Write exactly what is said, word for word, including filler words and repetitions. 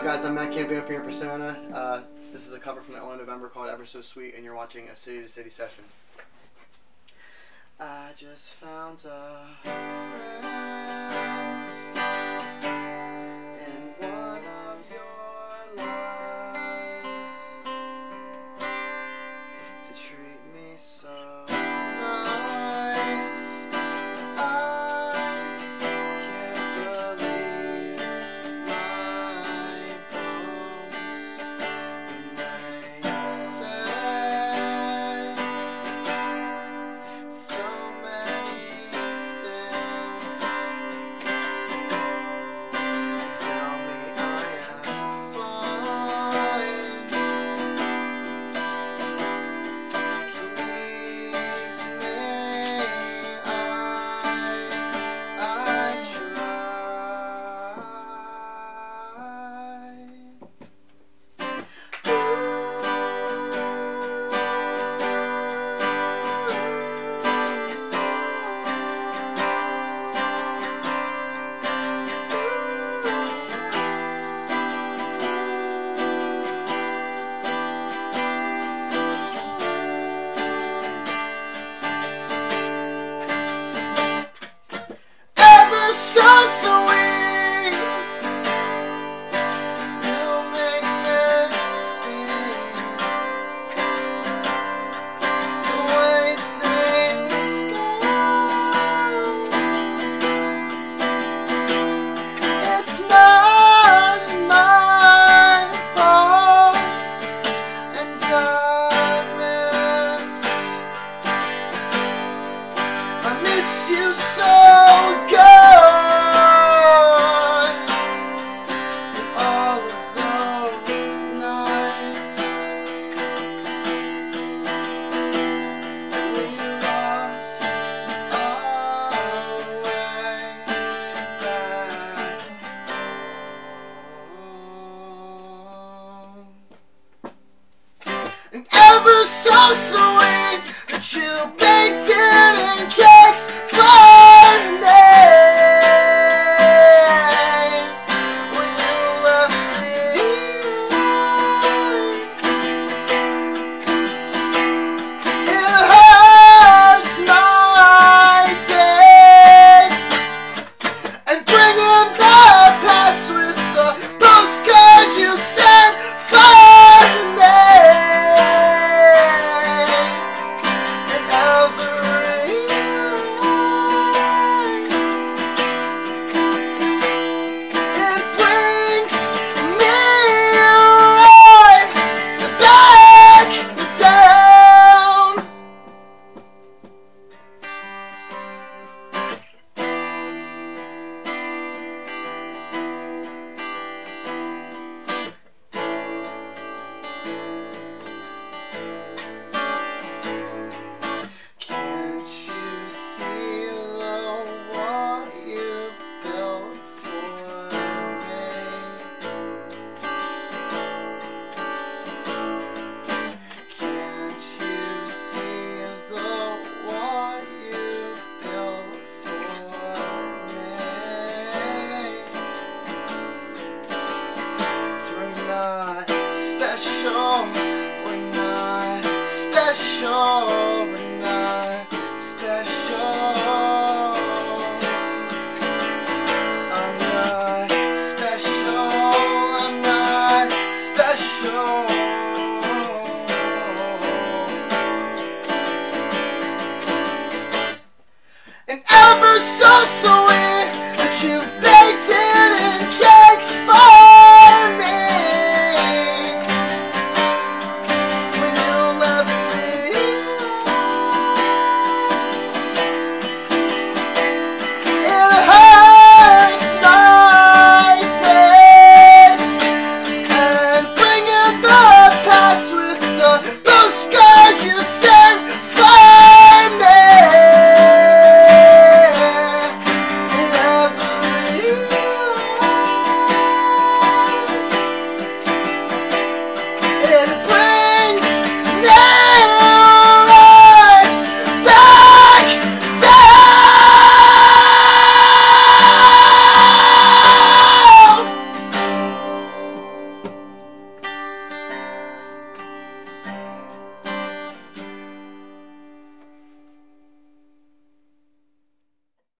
Hello guys, I'm Matt Campione from Your Persona. Uh, this is a cover from The Early November called Ever So Sweet, and you're watching a City to City Session. I just found a friend in one of your lies to treat me so nice. I can't believe my bones when they say so and ever so sweet that you baked it in cakes for me when you left me. It hurts my day, and bringing the past with the postcard you sent for me. Special